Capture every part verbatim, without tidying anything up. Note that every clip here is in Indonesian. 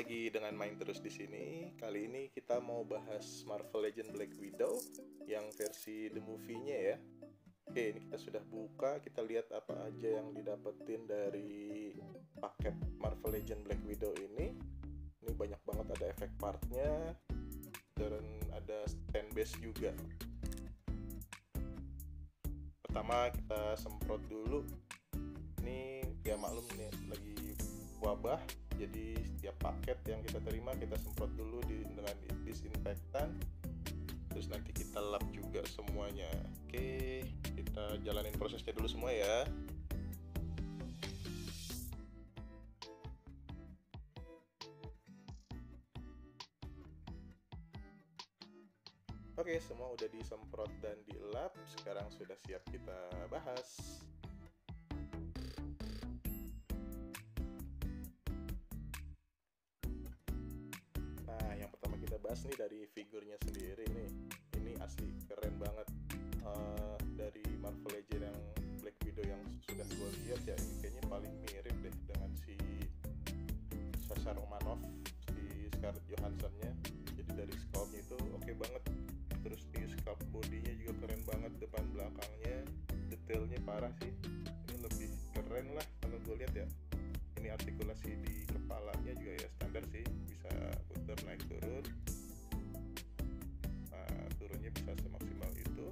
lagi dengan Main Terus di sini. Kali ini kita mau bahas Marvel Legends Black Widow yang versi the movie-nya ya. Oke, ini kita sudah buka, kita lihat apa aja yang didapetin dari paket Marvel Legends Black Widow ini. Ini banyak banget, ada efek partnya dan ada stand base juga. Pertama kita semprot dulu. Ini ya maklum nih lagi wabah. Jadi setiap paket yang kita terima kita semprot dulu di, dengan disinfektan. Terus nanti kita lap juga semuanya. Oke, kita jalanin prosesnya dulu semua ya. Oke, semua udah disemprot dan dilap. Sekarang sudah siap kita bahas. Nah, yang pertama kita bahas nih dari figurnya sendiri nih. Ini asli keren banget. Uh, dari Marvel Legends yang Black Widow yang sudah gue lihat ya, ini kayaknya paling mirip deh dengan si Natasha Romanov, si Scarlett Johansson-nya. Jadi dari sculpt-nya itu oke okay banget. Terus di sculpt bodinya juga keren banget, depan belakangnya, detailnya parah sih. Ini lebih keren lah kalau gue lihat ya. Ini artikulasi di kepalanya juga ya standar sih, bisa putar naik turun. Nah, turunnya bisa semaksimal itu.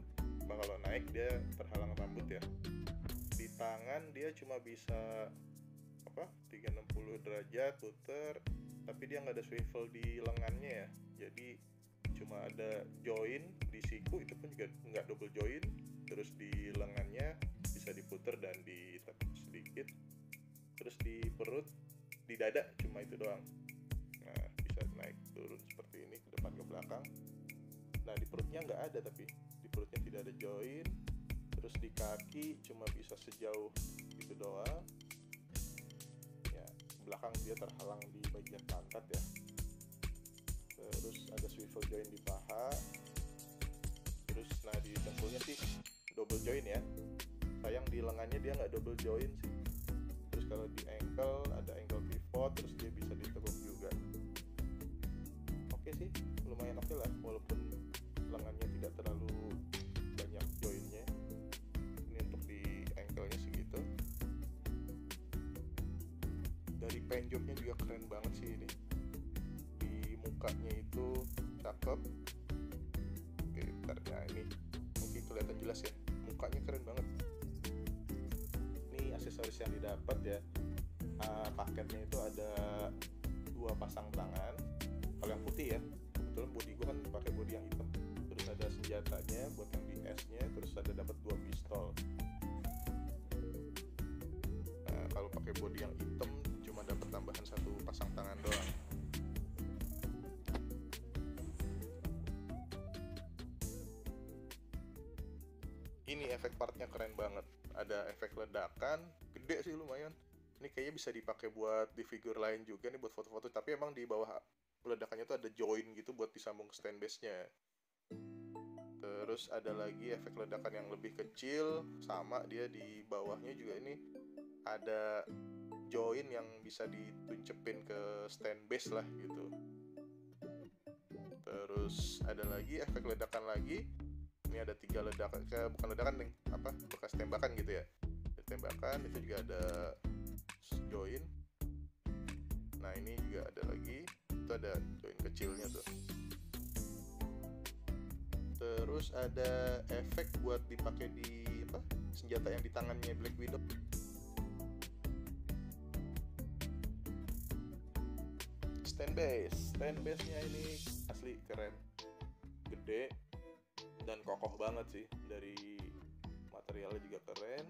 Cuma kalau naik dia terhalang rambut ya. Di tangan dia cuma bisa apa tiga ratus enam puluh derajat putar, tapi dia nggak ada swivel di lengannya ya. Jadi cuma ada join di siku, itu pun juga nggak double join. Terus di lengannya bisa diputar dan ditekan sedikit. Terus di perut, di dada, cuma itu doang. Nah, bisa naik turun seperti ini ke depan ke belakang. Nah, di perutnya nggak ada, tapi di perutnya tidak ada join. Terus di kaki cuma bisa sejauh itu doang. Ya, belakang dia terhalang di bagian pantat ya. Terus ada swivel join di paha. Terus nah di dengkulnya sih double join ya. Sayang di lengannya dia nggak double join sih. Terus kalau di ankle ada ankle pivot, terus dia bisa ditekuk juga. Oke sih, lumayan oke lah, walaupun lengannya tidak terlalu banyak joinnya. Ini untuk di ankle-nya segitu. Dari penjoknya juga keren banget sih ini. Di mukanya itu cakep. Oke, bentar, nah ini mungkin kelihatan jelas ya, mukanya keren banget. Aksesoris yang didapat ya, uh, paketnya itu ada dua pasang tangan kalau yang putih ya, kebetulan body gue kan pakai body yang hitam. Terus ada senjatanya buat yang di S nya, terus ada dapat dua pistol. Nah, kalau pakai body yang hitam cuma dapat tambahan satu pasang tangan doang. Ini efek partnya keren banget. Ada efek ledakan, gede sih lumayan. Ini kayaknya bisa dipakai buat di figur lain juga nih buat foto-foto. Tapi emang di bawah ledakannya tuh ada join gitu buat disambung ke stand base-nya. Terus ada lagi efek ledakan yang lebih kecil, sama dia di bawahnya juga ini ada join yang bisa dituncepin ke stand base lah gitu. Terus ada lagi efek ledakan lagi. Ini ada tiga ledakan, bukan ledakan nih, apa bekas tembakan gitu ya. Tembakan itu juga ada join. Nah ini juga ada lagi, itu ada join kecilnya tuh. Terus ada efek buat dipakai di apa senjata yang di tangannya Black Widow. Stand base, stand base-nya ini asli keren, gede. Dan kokoh banget sih, dari materialnya juga keren.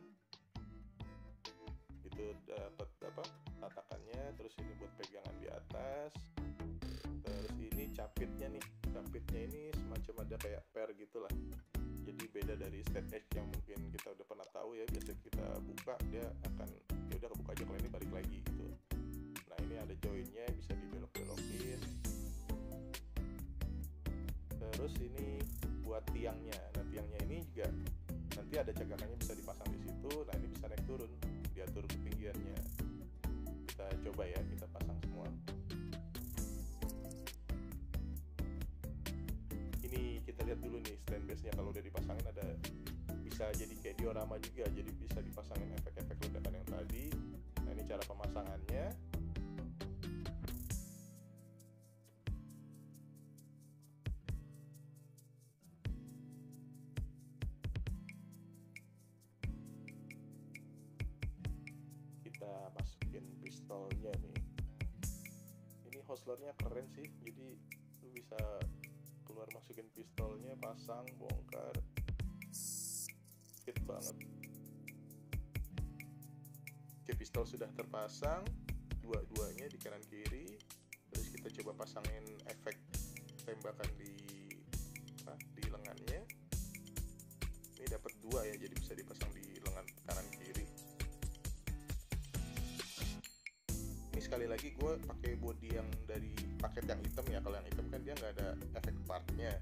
Itu dapat apa tatakannya, terus ini buat pegangan di atas. Terus ini capitnya nih, capitnya ini semacam ada kayak per gitulah. Jadi beda dari stand edge yang mungkin kita udah pernah tahu ya, biasa kita buka dia akan ya udah kebuka aja, kalau ini balik lagi gitu. Nah ini ada joinnya, bisa dibelok-belokin. Terus ini buat tiangnya. Nah, tiangnya ini juga nanti ada cagakannya bisa dipasang di situ. Nah, ini bisa naik turun, diatur ketinggiannya. Kita coba ya, kita pasang semua. bisa jadi kayak diorama juga, jadi bisa dipasangin efek-efek ledakan yang tadi. Nah, ini cara pemasangannya. Kita masukin pistolnya nih. Ini hostlernya keren sih, jadi lu bisa keluar masukin pistolnya, pasang, bongkar, fit banget. Oke, pistol sudah terpasang dua-duanya di kanan kiri. Terus kita coba pasangin efek tembakan di apa, di lengannya. Ini dapat dua ya, jadi bisa dipasang di lengan kanan kiri. Sekali lagi gue pakai body yang dari paket yang hitam ya, kalau yang hitam kan dia nggak ada efek partnya,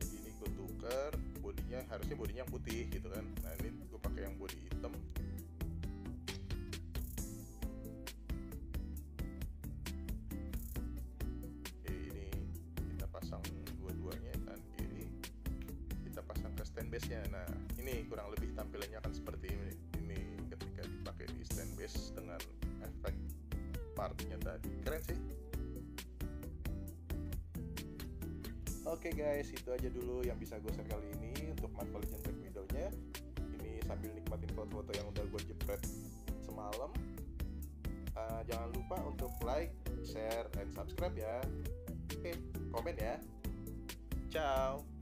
jadi ini gue tuker bodinya, harusnya bodinya yang putih gitu kan. Nah, ini gue pakai yang body hitam. Oke, ini kita pasang dua-duanya kan kiri, kita pasang ke stand base nya. Nah, ini kurang lebih tampilannya akan seperti ini, ini ketika dipakai di stand base dengan efek partnya tadi. Keren sih. Oke, okay guys, itu aja dulu yang bisa gue share kali ini untuk Marvel Legends Black Widow-nya. Ini sambil nikmatin foto-foto yang udah gue jepret semalam. uh, Jangan lupa untuk like, share, and subscribe ya. Oke, okay, komen ya. Ciao.